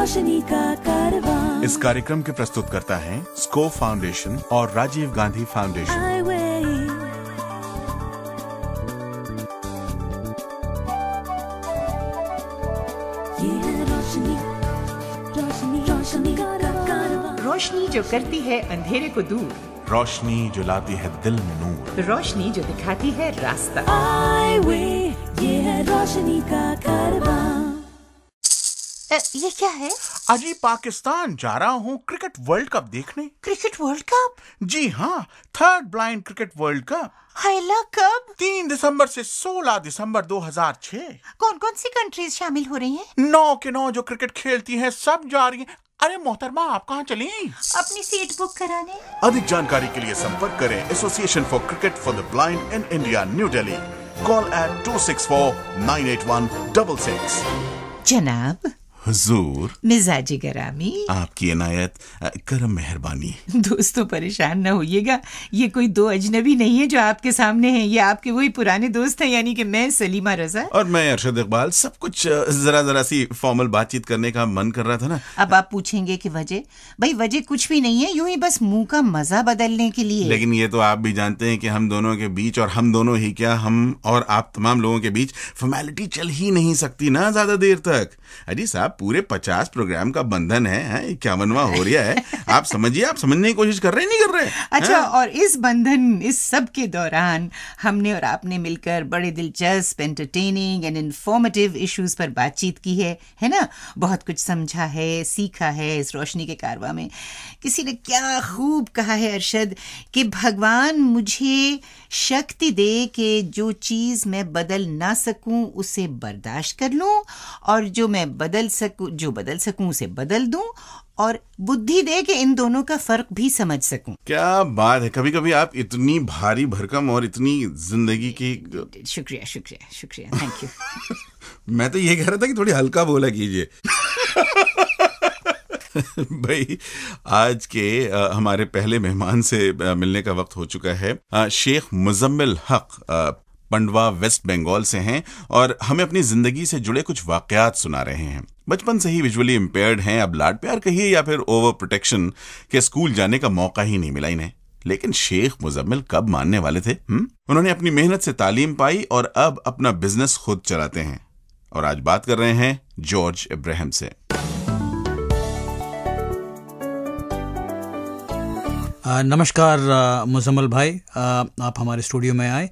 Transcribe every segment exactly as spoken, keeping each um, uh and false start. रोशनी का कारवां। इस कार्यक्रम के प्रस्तुत करता है स्कोर फाउंडेशन और राजीव गांधी फाउंडेशन। रोशनी जो करती है अंधेरे को दूर, रोशनी जो लाती है दिल में नूर, रोशनी जो दिखाती है रास्ता। हाईवे, ये है रोशनी का कारवां। ये क्या है? अजी पाकिस्तान जा रहा हूँ क्रिकेट वर्ल्ड कप देखने। Cricket world cup? जी हाँ, third blind cricket world cup. हैला कब? तीन दिसंबर से सोलह दिसंबर दो हजार छह। कौन कौन सी कंट्रीज शामिल हो रही हैं? नौ के नौ जो क्रिकेट खेलती हैं सब जा रही हैं। अरे मोहतरमा, आप कहाँ चली? अपनी सीट बुक कराने। अधिक जानकारी के लिए संपर्क करें association for cricket for the blind in India, new Delhi. Call eight two six four nine eight one double six. जनाब। हुजूर। मिजाजी गरामी। आपकी इनायत, करम मेहरबानी। दोस्तों, परेशान न होइएगा, ये कोई दो अजनबी नहीं है जो आपके सामने हैं, ये आपके वही पुराने दोस्त हैं, यानी कि मैं सलीमा रजा और मैं अर्शद इकबाल। सब कुछ जरा जरा सी फॉर्मल बातचीत करने का मन कर रहा था ना। अब आप पूछेंगे कि वजह? भाई वजह कुछ भी नहीं है, यूं ही बस मुंह का मजा बदलने के लिए। लेकिन ये तो आप भी जानते हैं कि हम दोनों के बीच, और हम दोनों ही क्या, हम और आप तमाम लोगों के बीच फॉर्मेलिटी चल ही नहीं सकती ना ज्यादा देर तक। अजी साहब, पूरे पचास प्रोग्राम का बंधन है, इक्यावनवा हो रहा है। आप समझिए, आप समझने की कोशिश कर रहे नहीं कर रहे। अच्छा है? और इस बंधन, इस सब के दौरान हमने और आपने मिलकर बड़े दिलचस्प, एंटरटेनिंग एंड इंफॉर्मेटिव इश्यूज पर बातचीत की है, है ना। बहुत कुछ समझा है, सीखा है इस रोशनी के कारवा में। किसी ने क्या खूब कहा है अर्शद, कि भगवान मुझे शक्ति दे कि जो चीज़ मैं बदल ना सकूं उसे बर्दाश्त कर लूं, और जो मैं बदल सकूं जो बदल सकूं उसे बदल दूं, और बुद्धि दे के इन दोनों का फर्क भी समझ सकूं। क्या बात है। कभी कभी आप इतनी भारी भरकम और इतनी जिंदगी की। शुक्रिया शुक्रिया शुक्रिया, थैंक यू। मैं तो ये कह रहा था कि थोड़ी हल्का बोला कीजिए। भाई, आज के आ, हमारे पहले मेहमान से आ, मिलने का वक्त हो चुका है। आ, शेख मुजम्मिल हक आ, पंडवा वेस्ट बंगाल से हैं और हमें अपनी जिंदगी से जुड़े कुछ वाकयात सुना रहे हैं। बचपन से ही विजुअली इम्पेयर्ड हैं। अब लाड प्यार कहिए या फिर ओवर प्रोटेक्शन के स्कूल जाने का मौका ही नहीं मिला इन्हें। लेकिन शेख मुजम्मिल कब मानने वाले थे। हुँ? उन्होंने अपनी मेहनत से तालीम पाई और अब अपना बिजनेस खुद चलाते हैं। और आज बात कर रहे हैं जॉर्ज अब्राहम से। नमस्कार मुजम्मिल भाई, आप हमारे स्टूडियो में आए।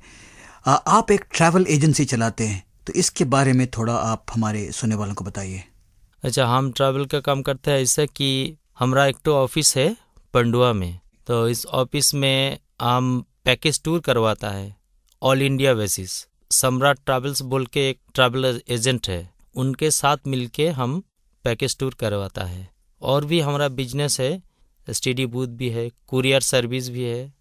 आप एक ट्रैवल एजेंसी चलाते हैं, तो इसके बारे में थोड़ा आप हमारे सुनने वालों को बताइए। अच्छा, हम ट्रैवल का काम करते हैं। ऐसा कि हमारा एक तो ऑफिस है पंडुआ में, तो इस ऑफिस में हम पैकेज टूर करवाता है all India basis. Samrat travels बोल के एक ट्रैवल एजेंट है, उनके साथ मिलके हम पैकेज टूर करवाता है। और भी हमारा बिजनेस है, स्टडी बूथ भी है, कुरियर सर्विस भी है।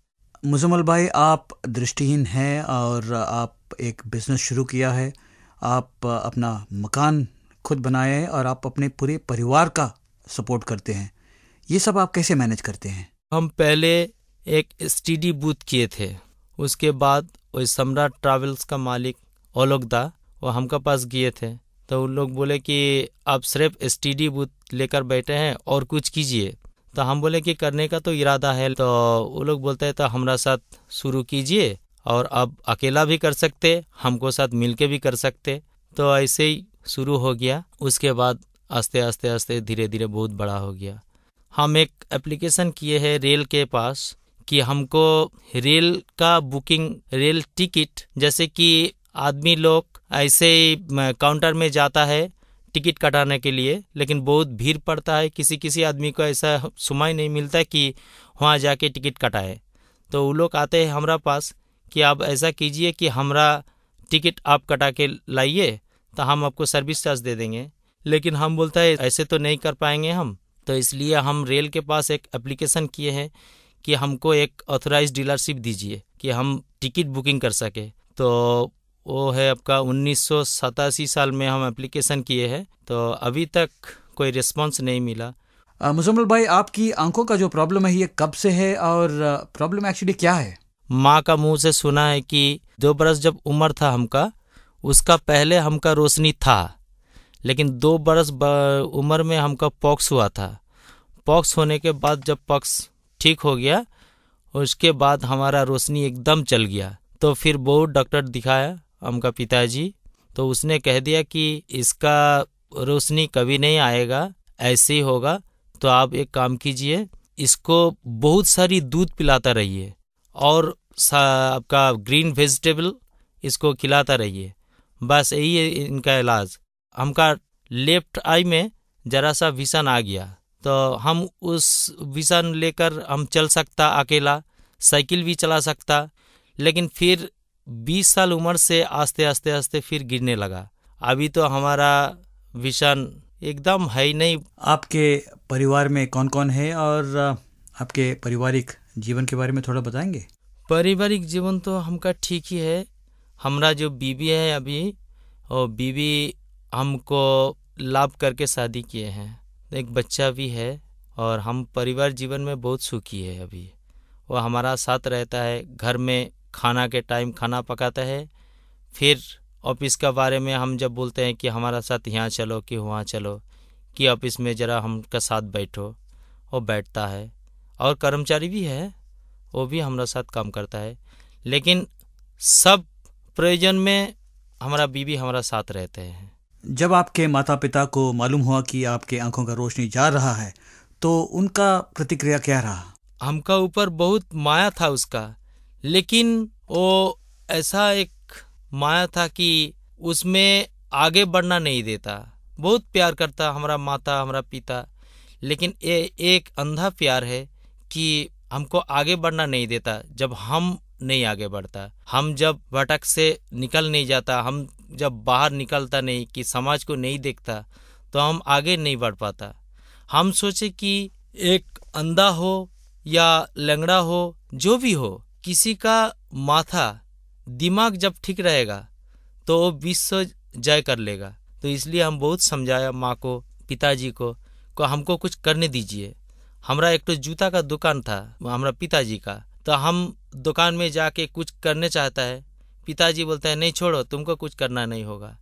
मुजम्मिल भाई, आप दृष्टिहीन हैं और आप एक बिजनेस शुरू किया है। आप अपना मकान खुद बनाए हैं और आप अपने पूरे परिवार का सपोर्ट करते हैं। ये सब आप कैसे मैनेज करते हैं? हम पहले एक स्टडी बूथ किए थे, उसके बाद वो सम्राट ट्रैवल्स का मालिक ओलोकदा वो हमका पास गए थे, तो उन लोग बोले कि आप सिर्फ स्टडी बूथ लेकर बैठे हैं और कुछ कीजिए। तो हम बोले कि करने का तो इरादा है, तो वो लोग बोलते हैं तो हमारा साथ शुरू कीजिए, और अब अकेला भी कर सकते, हमको साथ मिलके भी कर सकते। तो ऐसे ही शुरू हो गया। उसके बाद आस्ते आस्ते आस्ते धीरे धीरे बहुत बड़ा हो गया। हम एक एप्लीकेशन किए हैं रेल के पास कि हमको रेल का बुकिंग, रेल टिकट, जैसे कि आदमी लोग ऐसे ही काउंटर में जाता है टिकट कटाने के लिए, लेकिन बहुत भीड़ पड़ता है। किसी किसी आदमी को ऐसा समय नहीं मिलता कि वहाँ जाके टिकट कटाए, तो वो लोग आते हैं हमारा पास कि आप ऐसा कीजिए कि हमारा टिकट आप कटा के लाइए, तो हम आपको सर्विस चार्ज दे देंगे। लेकिन हम बोलते हैं ऐसे तो नहीं कर पाएंगे हम, तो इसलिए हम रेल के पास एक एप्लीकेशन किए हैं कि हमको एक ऑथोराइज डीलरशिप दीजिए कि हम टिकट बुकिंग कर सके। तो वो है आपका उन्नीस सौ सतासी साल में हम एप्लीकेशन किए हैं, तो अभी तक कोई रिस्पांस नहीं मिला। मुजम्मिल भाई, आपकी आंखों का जो प्रॉब्लम है ये कब से है और प्रॉब्लम एक्चुअली क्या है? माँ का मुंह से सुना है कि दो बरस जब उम्र था हमका, उसका पहले हमका रोशनी था, लेकिन दो बरस उम्र में हमका पॉक्स हुआ था। पॉक्स होने के बाद जब पॉक्स ठीक हो गया उसके बाद हमारा रोशनी एकदम चल गया। तो फिर बहुत डॉक्टर दिखाया हमका पिताजी, तो उसने कह दिया कि इसका रोशनी कभी नहीं आएगा, ऐसे ही होगा। तो आप एक काम कीजिए, इसको बहुत सारी दूध पिलाता रहिए और आपका ग्रीन वेजिटेबल इसको खिलाता रहिए, बस यही है इनका इलाज। हमका लेफ्ट आई में जरा सा विज़न आ गया तो हम उस विज़न लेकर हम चल सकता, अकेला साइकिल भी चला सकता। लेकिन फिर बीस साल उम्र से आस्ते आस्ते आस्ते फिर गिरने लगा। अभी तो हमारा विज़न एकदम है ही नहीं। आपके परिवार में कौन कौन है और आपके पारिवारिक जीवन के बारे में थोड़ा बताएंगे? पारिवारिक जीवन तो हमका ठीक ही है। हमारा जो बीवी है अभी, और बीवी हमको लाभ करके शादी किए हैं, एक बच्चा भी है और हम परिवार जीवन में बहुत सुखी है। अभी वो हमारा साथ रहता है, घर में खाना के टाइम खाना पकाता है। फिर ऑफिस के बारे में हम जब बोलते हैं कि हमारा साथ यहाँ चलो कि वहाँ चलो कि ऑफिस में ज़रा हमका साथ बैठो, वो बैठता है। और कर्मचारी भी है, वो भी हमारा साथ काम करता है। लेकिन सब प्रयोजन में हमारा बीवी हमारा साथ रहते हैं। जब आपके माता पिता को मालूम हुआ कि आपके आंखों का रोशनी जा रहा है तो उनका प्रतिक्रिया क्या रहा? हमका ऊपर बहुत माया था उसका, लेकिन वो ऐसा एक माया था कि उसमें आगे बढ़ना नहीं देता। बहुत प्यार करता हमारा माता हमारा पिता, लेकिन ये एक अंधा प्यार है कि हमको आगे बढ़ना नहीं देता। जब हम नहीं आगे बढ़ता, हम जब भटक से निकल नहीं जाता, हम जब बाहर निकलता नहीं कि समाज को नहीं देखता, तो हम आगे नहीं बढ़ पाता। हम सोचे कि एक अंधा हो या लंगड़ा हो, जो भी हो, किसी का माथा दिमाग जब ठीक रहेगा तो वो विश्व जय कर लेगा। तो इसलिए हम बहुत समझाया माँ को पिताजी को, को हमको कुछ करने दीजिए। हमारा एक तो जूता का दुकान था हमारा पिताजी का, तो हम दुकान में जाके कुछ करने चाहता है, पिताजी बोलते हैं नहीं छोड़ो, तुमको कुछ करना नहीं होगा।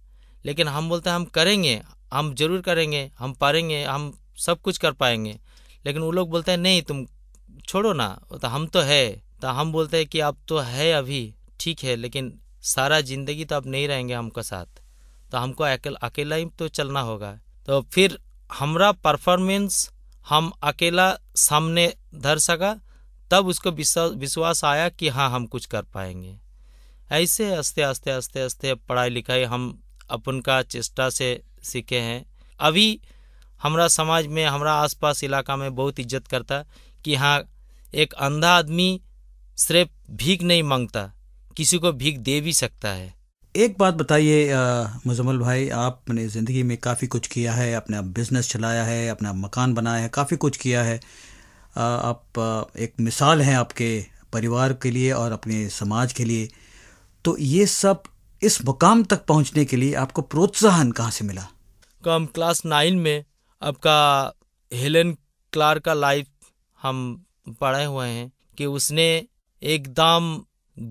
लेकिन हम बोलते हैं हम करेंगे, हम जरूर करेंगे, हम पारेंगे, हम सब कुछ कर पाएंगे। लेकिन वो लोग बोलते हैं नहीं तुम छोड़ो ना, तो हम तो है। तो हम बोलते हैं कि आप तो है अभी ठीक है, लेकिन सारा ज़िंदगी तो आप नहीं रहेंगे हमका साथ, तो हमको अकेला ही तो चलना होगा। तो फिर हमारा परफॉर्मेंस हम अकेला सामने धर सका, तब उसको विश्वास आया कि हाँ हम कुछ कर पाएंगे। ऐसे आस्ते आस्ते आस्ते आस्ते पढ़ाई लिखाई हम अपन का चेष्टा से सीखे हैं। अभी हमारा समाज में हमारा आसपास इलाका में बहुत इज्जत करता कि हाँ एक अंधा आदमी सिर्फ भीख नहीं मांगता, किसी को भीख दे भी सकता है। एक बात बताइए मुजम्मिल भाई, आपने ज़िंदगी में काफ़ी कुछ किया है, अपना बिजनेस चलाया है, अपना मकान बनाया है, काफ़ी कुछ किया है। आप एक मिसाल हैं आपके परिवार के लिए और अपने समाज के लिए। तो ये सब इस मुकाम तक पहुंचने के लिए आपको प्रोत्साहन कहाँ से मिला? हम क्लास नाइन में आपका हेलेन क्लार का लाइफ हम पढ़े हुए हैं कि उसने एकदम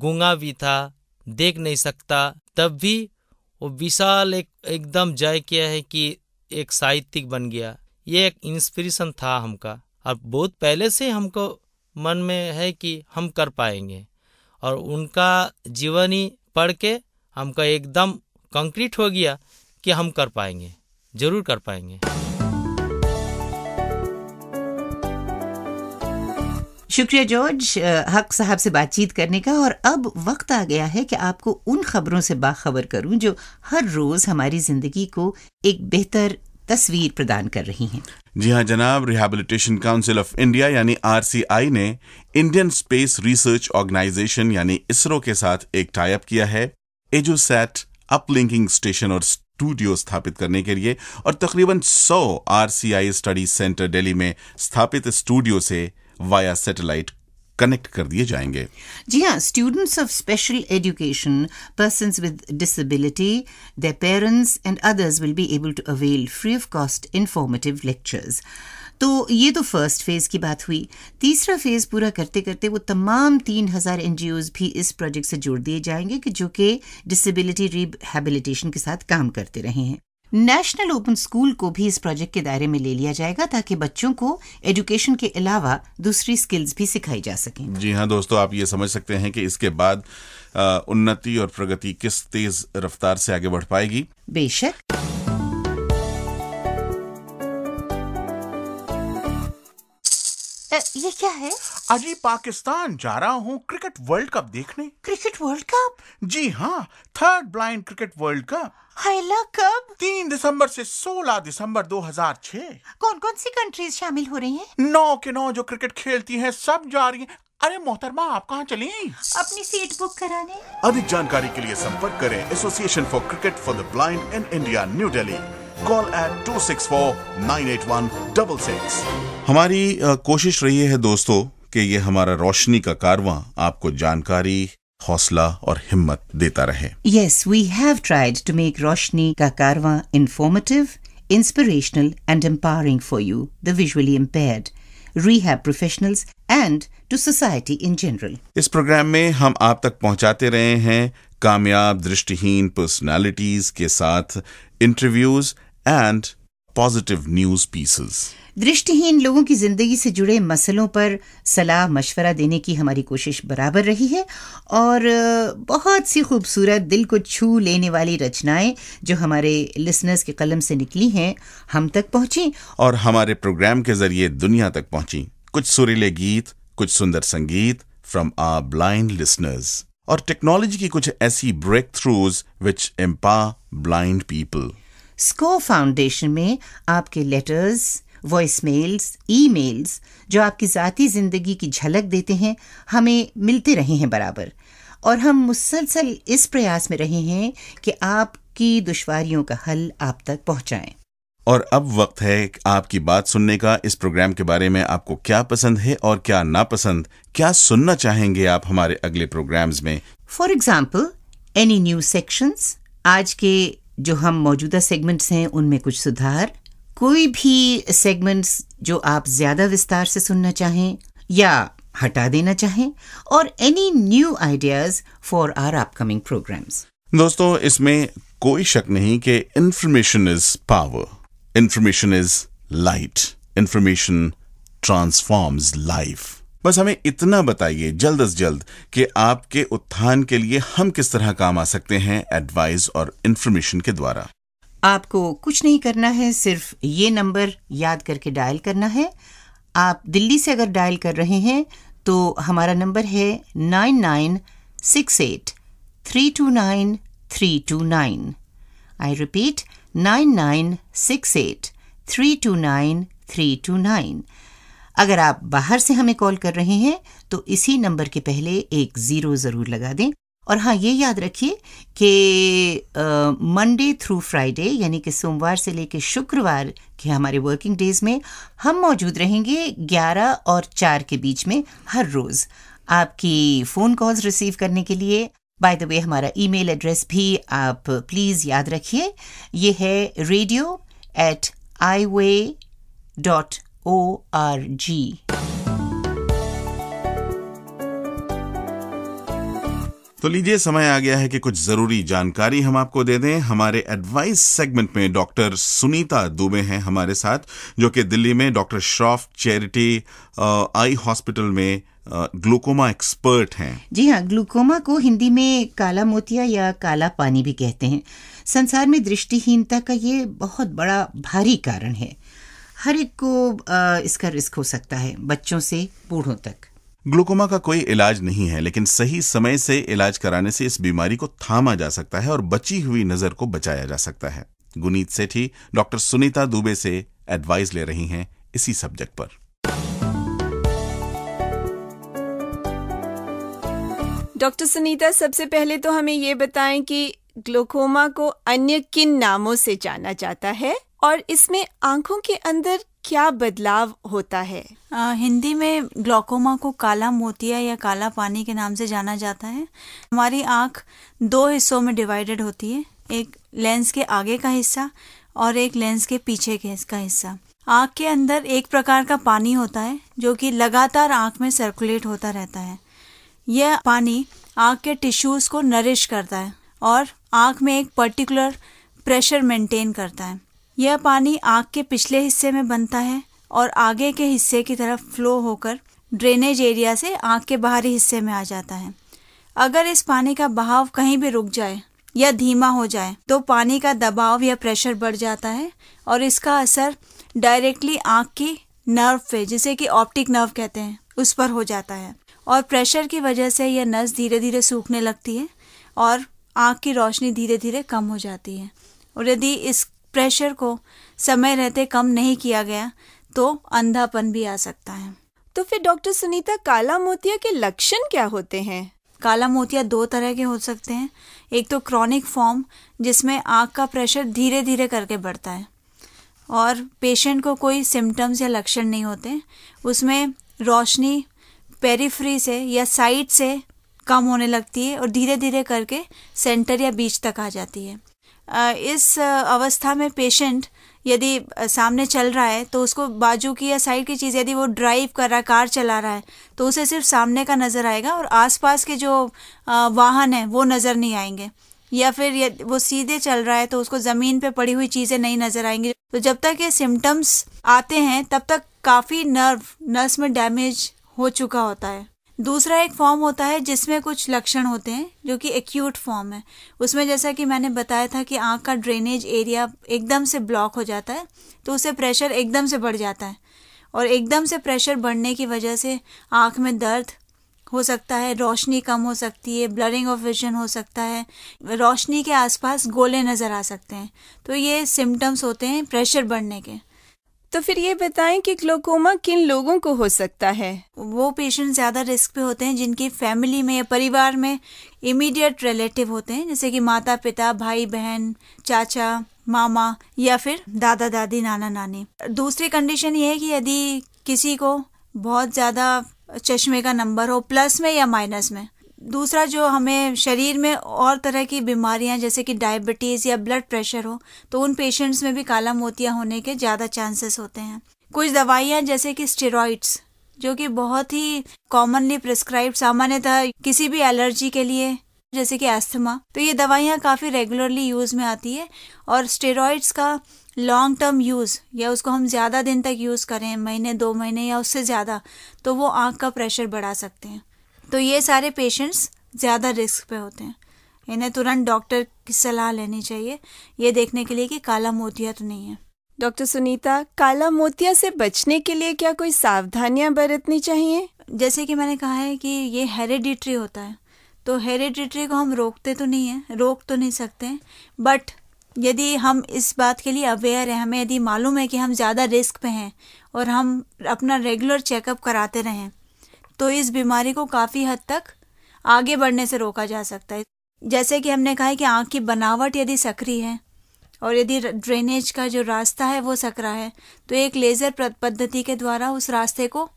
गूंगा भी था, देख नहीं सकता, तब भी वो विशाल एक एकदम जय किया है कि एक साहित्यिक बन गया। ये एक इंस्पिरेशन था हमका, और बहुत पहले से हमको मन में है कि हम कर पाएंगे। और उनका जीवनी पढ़ के हमका एकदम कंक्रीट हो गया कि हम कर पाएंगे, जरूर कर पाएंगे। शुक्रिया जॉर्ज हक साहब से बातचीत करने का। और अब वक्त आ गया है कि आपको उन खबरों से बाखबर करूं जो हर रोज हमारी जिंदगी को एक बेहतर तस्वीर प्रदान कर रही हैं। जी हाँ जनाब, रिहैबिलिटेशन काउंसिल ऑफ इंडिया यानी आर सी आई ने इंडियन स्पेस रिसर्च ऑर्गेनाइजेशन यानी इसरो के साथ एक टाई अप किया है एजुसैट अपलिंकिंग स्टेशन और स्टूडियो स्थापित करने के लिए, और तकरीबन सौ R C I study centre Delhi में स्थापित स्टूडियो से वाया सैटेलाइट कनेक्ट कर दिए जाएंगे। जी हाँ, students of special education, persons with disability, their parents and others will be able to avail free of cost informative lectures. तो ये तो फर्स्ट फेज़ की बात हुई। तीसरा फेज़ पूरा करते करते वो तमाम तीन हज़ार एन जी ओज़ भी इस प्रोजेक्ट से जोड़ दिए जाएंगे कि जो कि डिसेबिलिटी रिहेबिलिटेशन के साथ काम करते रहे हैं। नेशनल ओपन स्कूल को भी इस प्रोजेक्ट के दायरे में ले लिया जाएगा ताकि बच्चों को एजुकेशन के अलावा दूसरी स्किल्स भी सिखाई जा सकें। जी हाँ दोस्तों, आप ये समझ सकते हैं कि इसके बाद उन्नति और प्रगति किस तेज रफ्तार से आगे बढ़ पाएगी। बेशक। ये क्या है? आज ही पाकिस्तान जा रहा हूँ क्रिकेट वर्ल्ड कप देखने। Cricket world cup? जी हाँ, third blind cricket world cup. हैला कब? तीन दिसंबर से सोलह दिसंबर दो हजार छह। कौन कौन सी कंट्रीज शामिल हो रही हैं? नौ के नौ जो क्रिकेट खेलती हैं सब जा रही हैं। अरे मोहतरमा, आप कहाँ चली? अपनी सीट बुक कराने। अधिक जानकारी के लिए संपर्क करें association for cricket for the blind in India, new Delhi. Call eight two six four nine eight one double six. हमारी कोशिश रही है दोस्तों कि ये हमारा रोशनी का कारवां आपको जानकारी, हौसला और हिम्मत देता रहे। Yes, we have tried to make Roshni का कारवां informative, inspirational and empowering for you, the visually impaired, rehab professionals and to society in general. इस प्रोग्राम में हम आप तक पहुंचाते रहे हैं कामयाब दृष्टिहीन पर्सनालिटीज के साथ interviews and positive news pieces. दृष्टिहीन लोगों की जिंदगी से जुड़े मसलों पर सलाह मशवरा देने की हमारी कोशिश बराबर रही है और बहुत सी खूबसूरत दिल को छू लेने वाली रचनाएं जो हमारे लिसनर्स के कलम से निकली हैं हम तक पहुंची और हमारे प्रोग्राम के जरिए दुनिया तक पहुंची। कुछ सुरीले गीत, कुछ सुंदर संगीत फ्रॉम आवर ब्लाइंड लिसनर्स और टेक्नोलॉजी की कुछ ऐसी breakthroughs which empower blind people. Score foundation में आपके लेटर्स, वॉइस मेल्स, ईमेल्स जो आपकी ज़ाती ज़िंदगी की झलक देते हैं हमें मिलते रहे हैं बराबर और हम मुसलसल इस प्रयास में रहे हैं कि आपकी दुश्वारियों का हल आप तक पहुंचाएं। और अब वक्त है आपकी बात सुनने का। इस प्रोग्राम के बारे में आपको क्या पसंद है और क्या नापसंद, क्या सुनना चाहेंगे आप हमारे अगले प्रोग्राम्स में? For example, any new sections, आज के जो हम मौजूदा सेगमेंट्स हैं उनमें कुछ सुधार, कोई भी सेगमेंट्स जो आप ज्यादा विस्तार से सुनना चाहें या हटा देना चाहें, और any new ideas for our upcoming programmes. दोस्तों, इसमें कोई शक नहीं कि information is power, information is light, information transforms life. बस हमें इतना बताइए जल्द अज जल्द कि आपके उत्थान के लिए हम किस तरह काम आ सकते हैं एडवाइस और इंफॉर्मेशन के द्वारा। आपको कुछ नहीं करना है, सिर्फ ये नंबर याद करके डायल करना है। आप दिल्ली से अगर डायल कर रहे हैं तो हमारा नंबर है nine nine six eight three two nine three two nine. I repeat, nine nine six eight three two nine three two nine. अगर आप बाहर से हमें कॉल कर रहे हैं तो इसी नंबर के पहले एक ज़ीरो ज़रूर लगा दें। और हाँ, ये याद रखिए कि मंडे थ्रू फ्राइडे यानी कि सोमवार से लेकर शुक्रवार के हमारे वर्किंग डेज में हम मौजूद रहेंगे ग्यारह और चार के बीच में हर रोज़ आपकी फ़ोन कॉल्स रिसीव करने के लिए। बाय द वे, हमारा ईमेल एड्रेस भी आप प्लीज़ याद रखिए, ये है radio at eyeway dot O R G. तो लीजिए, समय आ गया है कि कुछ जरूरी जानकारी हम आपको दे दें। हमारे एडवाइस सेगमेंट में डॉक्टर सुनीता दुबे हैं हमारे साथ, जो कि दिल्ली में doctor Shroff charity eye hospital में ग्लूकोमा एक्सपर्ट हैं। जी हाँ, ग्लूकोमा को हिंदी में काला मोतिया या काला पानी भी कहते हैं। संसार में दृष्टिहीनता का ये बहुत बड़ा भारी कारण है। हर एक को इसका रिस्क हो सकता है, बच्चों से बूढ़ों तक। ग्लूकोमा का कोई इलाज नहीं है, लेकिन सही समय से इलाज कराने से इस बीमारी को थामा जा सकता है और बची हुई नजर को बचाया जा सकता है। गुनीत सेठी डॉक्टर सुनीता दुबे से एडवाइस ले रही हैं इसी सब्जेक्ट पर। डॉक्टर सुनीता, सबसे पहले तो हमें ये बताएं कि ग्लूकोमा को अन्य किन नामों से जाना जाता है और इसमें आंखों के अंदर क्या बदलाव होता है? आ, हिंदी में ग्लूकोमा को काला मोतिया या काला पानी के नाम से जाना जाता है। हमारी आंख दो हिस्सों में डिवाइडेड होती है, एक लेंस के आगे का हिस्सा और एक लेंस के पीछे के का हिस्सा। आंख के अंदर एक प्रकार का पानी होता है जो कि लगातार आंख में सर्कुलेट होता रहता है। यह पानी आंख के टिश्यूज को नरिश करता है और आंख में एक पर्टिकुलर प्रेशर मेंटेन करता है। यह पानी आग के पिछले हिस्से में बनता है और आगे के हिस्से की तरफ फ्लो होकर ड्रेनेज एरिया से आग के बाहरी हिस्से में आ जाता है। अगर इस पानी का बहाव कहीं भी रुक जाए या धीमा हो जाए तो पानी का दबाव या प्रेशर बढ़ जाता है और इसका असर डायरेक्टली आँख की नर्व पे, जिसे कि ऑप्टिक नर्व कहते हैं, उस पर हो जाता है और प्रेशर की वजह से यह नस धीरे धीरे सूखने लगती है और आँख की रोशनी धीरे धीरे कम हो जाती है। और यदि इस प्रेशर को समय रहते कम नहीं किया गया तो अंधापन भी आ सकता है। तो फिर डॉक्टर सुनीता, काला मोतिया के लक्षण क्या होते हैं? काला मोतिया दो तरह के हो सकते हैं। एक तो क्रॉनिक फॉर्म, जिसमें आँख का प्रेशर धीरे धीरे करके बढ़ता है और पेशेंट को कोई सिम्टम्स या लक्षण नहीं होते, उसमें रोशनी पेरीफ्री से या साइड से कम होने लगती है और धीरे धीरे करके सेंटर या बीच तक आ जाती है। इस अवस्था में पेशेंट यदि सामने चल रहा है तो उसको बाजू की या साइड की चीज़, यदि वो ड्राइव कर रहा है, कार चला रहा है, तो उसे सिर्फ सामने का नज़र आएगा और आसपास के जो वाहन हैं वो नज़र नहीं आएंगे। या फिर यदि वो सीधे चल रहा है तो उसको ज़मीन पे पड़ी हुई चीज़ें नहीं नज़र आएंगी। तो जब तक ये सिम्टम्स आते हैं तब तक काफ़ी नर्व नस में डैमेज हो चुका होता है। दूसरा एक फॉर्म होता है जिसमें कुछ लक्षण होते हैं, जो कि एक्यूट फॉर्म है। उसमें जैसा कि मैंने बताया था कि आँख का ड्रेनेज एरिया एकदम से ब्लॉक हो जाता है तो उसे प्रेशर एकदम से बढ़ जाता है और एकदम से प्रेशर बढ़ने की वजह से आँख में दर्द हो सकता है, रोशनी कम हो सकती है, ब्लरिंग ऑफ विजन हो सकता है, रोशनी के आसपास गोले नज़र आ सकते हैं। तो ये सिम्टम्स होते हैं प्रेशर बढ़ने के। तो फिर ये बताएं कि ग्लोकोमा किन लोगों को हो सकता है? वो पेशेंट ज़्यादा रिस्क पे होते हैं जिनकी फैमिली में या परिवार में इमीडिएट रिलेटिव होते हैं, जैसे कि माता पिता, भाई बहन, चाचा, मामा या फिर दादा दादी, नाना नानी। दूसरी कंडीशन ये है कि यदि किसी को बहुत ज़्यादा चश्मे का नंबर हो, प्लस में या माइनस में। दूसरा, जो हमें शरीर में और तरह की बीमारियां जैसे कि डायबिटीज़ या ब्लड प्रेशर हो, तो उन पेशेंट्स में भी काला मोतिया होने के ज़्यादा चांसेस होते हैं। कुछ दवाइयां जैसे कि स्टेरॉइड्स, जो कि बहुत ही कॉमनली प्रिस्क्राइब सामान्यतः किसी भी एलर्जी के लिए, जैसे कि अस्थमा, तो ये दवाइयां काफ़ी रेगुलरली यूज़ में आती है। और स्टेरॉइड्स का लॉन्ग टर्म यूज़, या उसको हम ज़्यादा दिन तक यूज़ करें, महीने, दो महीने या उससे ज़्यादा, तो वो आँख का प्रेशर बढ़ा सकते हैं। तो ये सारे पेशेंट्स ज़्यादा रिस्क पे होते हैं। इन्हें तुरंत डॉक्टर की सलाह लेनी चाहिए, ये देखने के लिए कि काला मोतिया तो नहीं है। डॉक्टर सुनीता, काला मोतिया से बचने के लिए क्या कोई सावधानियां बरतनी चाहिए? जैसे कि मैंने कहा है कि ये हेरिडिटरी होता है, तो हेरिडिटरी को हम रोकते तो नहीं है, रोक तो नहीं सकते हैं, बट यदि हम इस बात के लिए अवेयर हैं, हमें यदि मालूम है कि हम ज़्यादा रिस्क पे हैं और हम अपना रेगुलर चेकअप कराते रहें, तो इस बीमारी को काफ़ी हद तक आगे बढ़ने से रोका जा सकता है। जैसे कि हमने कहा है कि आँख की बनावट यदि सक्रिय है और यदि ड्रेनेज का जो रास्ता है वो सकरा है, तो एक लेज़र पद्धति के द्वारा उस रास्ते को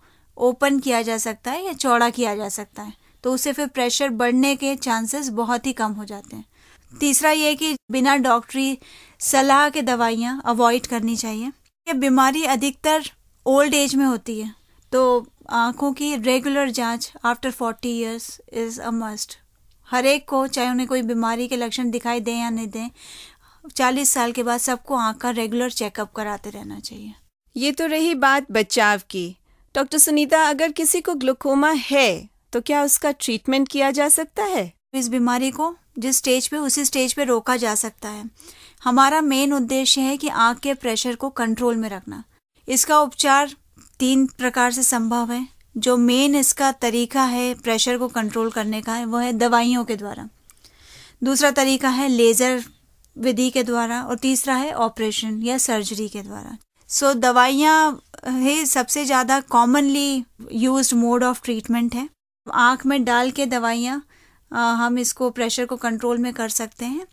ओपन किया जा सकता है या चौड़ा किया जा सकता है, तो उससे फिर प्रेशर बढ़ने के चांसेस बहुत ही कम हो जाते हैं। तीसरा ये कि बिना डॉक्टरी सलाह के दवाइयाँ अवॉइड करनी चाहिए। ये बीमारी अधिकतर ओल्ड एज में होती है, तो आँखों की रेगुलर जांच after forty years is a must. हर एक को, चाहे उन्हें कोई बीमारी के लक्षण दिखाई दें या नहीं दें, चालीस साल के बाद सबको आँख का रेगुलर चेकअप कराते रहना चाहिए। ये तो रही बात बचाव की। डॉक्टर सुनीता, अगर किसी को ग्लूकोमा है तो क्या उसका ट्रीटमेंट किया जा सकता है? इस बीमारी को जिस स्टेज पे, उसी स्टेज पे रोका जा सकता है। हमारा मेन उद्देश्य है कि आँख के प्रेशर को कंट्रोल में रखना। इसका उपचार तीन प्रकार से संभव है। जो मेन इसका तरीका है प्रेशर को कंट्रोल करने का है वो है दवाइयों के द्वारा, दूसरा तरीका है लेज़र विधि के द्वारा, और तीसरा है ऑपरेशन या सर्जरी के द्वारा। सो दवाइयाँ ही सबसे ज़्यादा commonly used mode of treatment है। आँख में डाल के दवाइयाँ हम इसको प्रेशर को कंट्रोल में कर सकते हैं।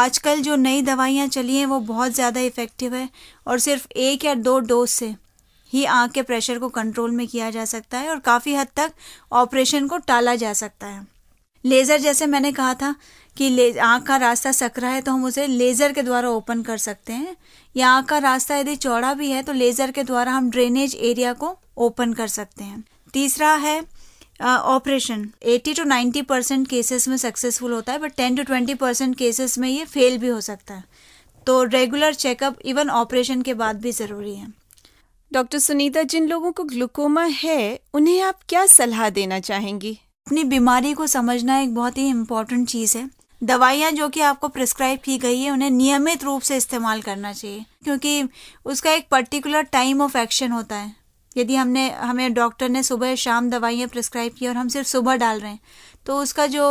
आजकल जो नई दवाइयाँ चली हैं वो बहुत ज़्यादा इफ़ेक्टिव है और सिर्फ एक या दो डोज से ही आँख के प्रेशर को कंट्रोल में किया जा सकता है और काफ़ी हद तक ऑपरेशन को टाला जा सकता है। लेज़र, जैसे मैंने कहा था कि आँख का रास्ता सकरा है तो हम उसे लेज़र के द्वारा ओपन कर सकते हैं, या आँख का रास्ता यदि चौड़ा भी है तो लेज़र के द्वारा हम ड्रेनेज एरिया को ओपन कर सकते हैं। तीसरा है ऑपरेशन। अस्सी टू नब्बे परसेंट केसेस में सक्सेसफुल होता है, but ten to twenty percent cases में ये फेल भी हो सकता है। तो रेगुलर चेकअप इवन ऑपरेशन के बाद भी ज़रूरी है। डॉक्टर सुनीता, जिन लोगों को ग्लूकोमा है उन्हें आप क्या सलाह देना चाहेंगी? अपनी बीमारी को समझना एक बहुत ही इम्पॉर्टेंट चीज़ है। दवाइयाँ जो कि आपको प्रिस्क्राइब की गई है उन्हें नियमित रूप से इस्तेमाल करना चाहिए, क्योंकि उसका एक पर्टिकुलर टाइम ऑफ एक्शन होता है। यदि हमने हमें डॉक्टर ने सुबह शाम दवाइयाँ प्रिस्क्राइब की और हम सिर्फ सुबह डाल रहे हैं तो उसका जो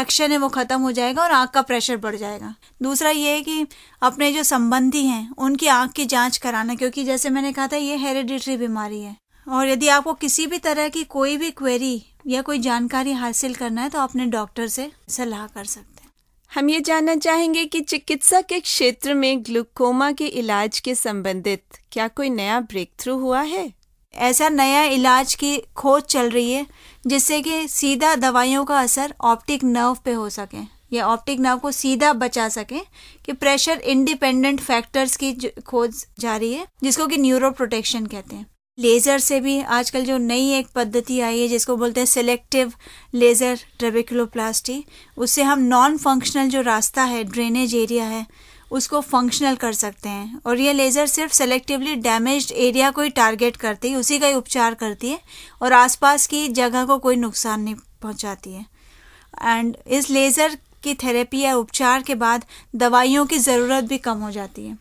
एक्शन है वो ख़त्म हो जाएगा और आँख का प्रेशर बढ़ जाएगा। दूसरा ये है कि अपने जो संबंधी हैं उनकी आँख की जांच कराना, क्योंकि जैसे मैंने कहा था ये हेरिडिटरी बीमारी है। और यदि आपको किसी भी तरह की कोई भी क्वेरी या कोई जानकारी हासिल करना है तो अपने डॉक्टर से सलाह कर सकते हैं। हम ये जानना चाहेंगे कि चिकित्सा के क्षेत्र में ग्लूकोमा के इलाज के संबंधित क्या कोई नया ब्रेक थ्रू हुआ है? ऐसा नया इलाज की खोज चल रही है जिससे कि सीधा दवाइयों का असर ऑप्टिक नर्व पे हो सके या ऑप्टिक नर्व को सीधा बचा सके, कि प्रेशर इंडिपेंडेंट फैक्टर्स की खोज जारी है जिसको कि न्यूरो प्रोटेक्शन कहते हैं। लेज़र से भी आजकल जो नई एक पद्धति आई है जिसको बोलते हैं सिलेक्टिव लेज़र ट्रेबिकुलोप्लास्टी, उससे हम नॉन फंक्शनल जो रास्ता है, ड्रेनेज एरिया है, उसको फंक्शनल कर सकते हैं। और ये लेज़र सिर्फ सेलेक्टिवली डैमेज्ड एरिया को ही टारगेट करती है, उसी का ही उपचार करती है और आसपास की जगह को कोई नुकसान नहीं पहुंचाती है। एंड इस लेज़र की थेरेपी या उपचार के बाद दवाइयों की ज़रूरत भी कम हो जाती है।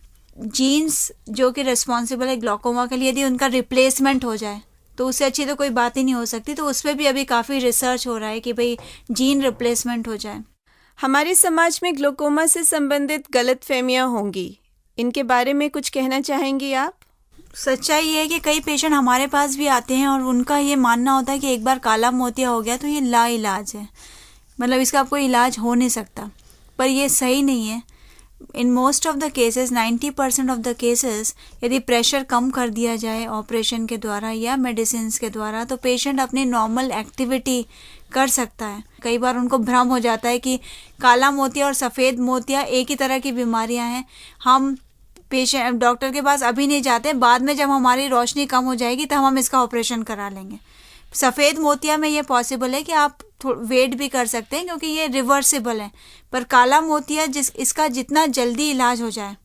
जीन्स जो कि रिस्पॉन्सिबल है ग्लूकोमा के लिए, यदि उनका रिप्लेसमेंट हो जाए तो उससे अच्छी तो कोई बात ही नहीं हो सकती। तो उस पर भी अभी काफ़ी रिसर्च हो रहा है कि भाई जीन रिप्लेसमेंट हो जाए। हमारे समाज में ग्लूकोमा से संबंधित गलतफहमियां होंगी, इनके बारे में कुछ कहना चाहेंगी आप? सच्चाई ये है कि कई पेशेंट हमारे पास भी आते हैं और उनका ये मानना होता है कि एक बार काला मोतिया हो गया तो ये लाइलाज है, मतलब इसका कोई इलाज हो नहीं सकता, पर यह सही नहीं है। In most of the cases, ninety percent of the cases, यदि प्रेशर कम कर दिया जाए ऑपरेशन के द्वारा या मेडिसिन के द्वारा तो पेशेंट अपनी नॉर्मल एक्टिविटी कर सकता है। कई बार उनको भ्रम हो जाता है कि काला मोतिया और सफ़ेद मोतिया एक ही तरह की बीमारियां हैं। हम पेशेंट डॉक्टर के पास अभी नहीं जाते, बाद में जब हमारी रोशनी कम हो जाएगी तब हम इसका ऑपरेशन करा लेंगे। सफ़ेद मोतिया में ये पॉसिबल है कि आप वेट भी कर सकते हैं क्योंकि ये रिवर्सिबल है, पर काला मोतिया जिस इसका जितना जल्दी इलाज हो जाए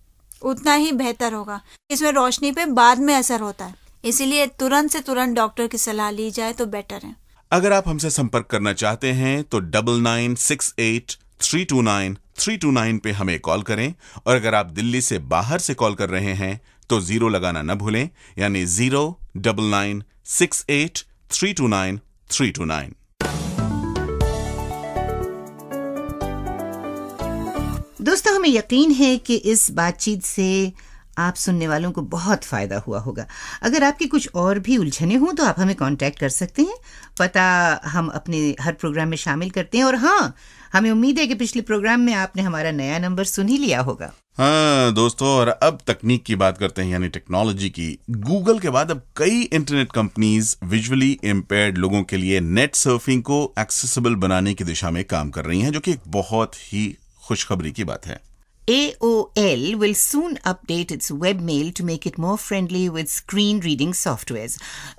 उतना ही बेहतर होगा। इसमें रोशनी पे बाद में असर होता है, इसीलिए तुरंत से तुरंत डॉक्टर की सलाह ली जाए तो बेटर है। अगर आप हमसे संपर्क करना चाहते हैं तो double nine six eight three two nine three two nine पे हमें कॉल करें, और अगर आप दिल्ली से बाहर से कॉल कर रहे हैं तो जीरो लगाना न भूलें, यानी zero double nine six eight three two nine three two nine. दोस्तों, हमें यकीन है कि इस बातचीत से आप सुनने वालों को बहुत फ़ायदा हुआ होगा। अगर आपकी कुछ और भी उलझने हों तो आप हमें कांटेक्ट कर सकते हैं। पता हम अपने हर प्रोग्राम में शामिल करते हैं, और हाँ, हमें उम्मीद है कि पिछले प्रोग्राम में आपने हमारा नया नंबर सुन ही लिया होगा। हाँ दोस्तों, और अब तकनीक की बात करते हैं, यानी टेक्नोलॉजी की। गूगल के बाद अब कई इंटरनेट कंपनीज विजुअली इम्पेयर्ड लोगों के लिए नेट सर्फिंग को एक्सेसिबल बनाने की दिशा में काम कर रही हैं, जो कि एक बहुत ही खुशखबरी की बात है। A O L will soon update its webmail to make it more friendly with screen reading softwares.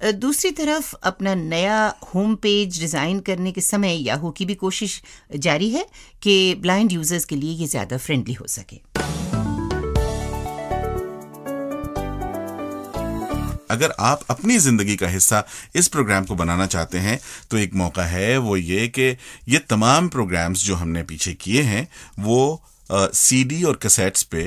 Uh, दूसरी तरफ अपना नया होम पेज डिज़ाइन करने के समय याहू की भी कोशिश जारी है कि ब्लाइंड यूजर्स के लिए ये ज़्यादा फ्रेंडली हो सके। अगर आप अपनी ज़िंदगी का हिस्सा इस प्रोग्राम को बनाना चाहते हैं तो एक मौका है, वो ये कि ये तमाम प्रोग्राम्स जो हमने पीछे किए हैं वो सीडी uh, और कैसेट्स पे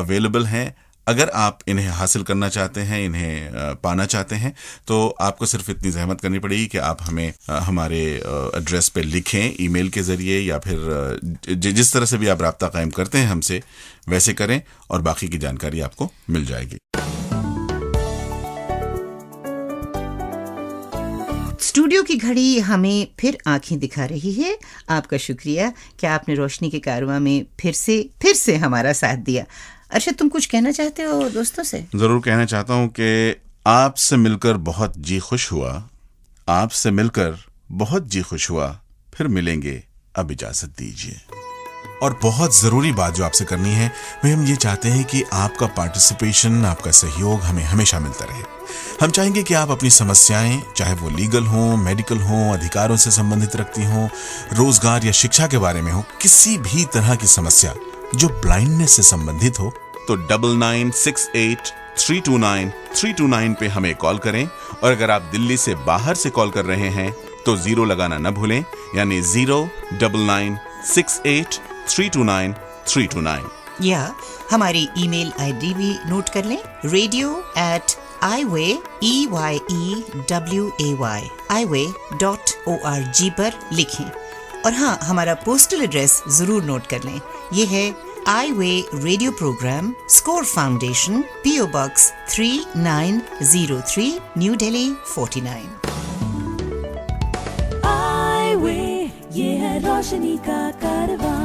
अवेलेबल uh, हैं। अगर आप इन्हें हासिल करना चाहते हैं, इन्हें uh, पाना चाहते हैं, तो आपको सिर्फ इतनी जहमत करनी पड़ेगी कि आप हमें uh, हमारे एड्रेस uh, पे लिखें, ईमेल के ज़रिए, या फिर uh, ज, जिस तरह से भी आप राब्ता कायम करते हैं हमसे वैसे करें, और बाकी की जानकारी आपको मिल जाएगी। स्टूडियो की घड़ी हमें फिर आंखें दिखा रही है। आपका शुक्रिया कि आपने रोशनी के कारवां में फिर से फिर से हमारा साथ दिया। अर्शद, तुम कुछ कहना चाहते हो दोस्तों से? ज़रूर कहना चाहता हूँ कि आपसे मिलकर बहुत जी खुश हुआ, आपसे मिलकर बहुत जी खुश हुआ, फिर मिलेंगे, अब इजाज़त दीजिए। और बहुत ज़रूरी बात जो आपसे करनी है वह हम ये चाहते हैं कि आपका पार्टिसिपेशन, आपका सहयोग हमें हमेशा मिलता रहे। हम चाहेंगे कि आप अपनी समस्याएं, चाहे वो लीगल हों, मेडिकल हों, अधिकारों से संबंधित रखती हों, रोजगार या शिक्षा के बारे में हो, किसी भी तरह की समस्या जो ब्लाइंडनेस से संबंधित हो तो double nine six eight three two nine three two nine पे हमें कॉल करें। और अगर आप दिल्ली से बाहर से कॉल कर रहे हैं तो जीरो लगाना न भूलें, यानी zero double nine six eight three two nine three two nine या हमारी ईमेल आईडी भी नोट कर लें, radio at eyeway E Y E W A Y eyeway dot O R G पर लिखें। और हाँ, हमारा पोस्टल एड्रेस जरूर नोट कर लें, ये है eyeway radio programme, score foundation, PO box three nine zero three, new Delhi forty nine. Eyeway, ये है रोशनी का कारवां।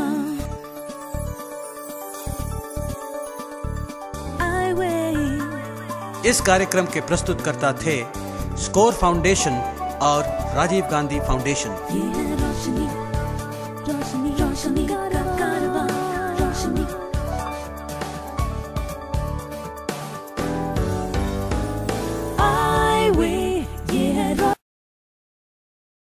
इस कार्यक्रम के प्रस्तुतकर्ता थे स्कोर फाउंडेशन और राजीव गांधी फाउंडेशन।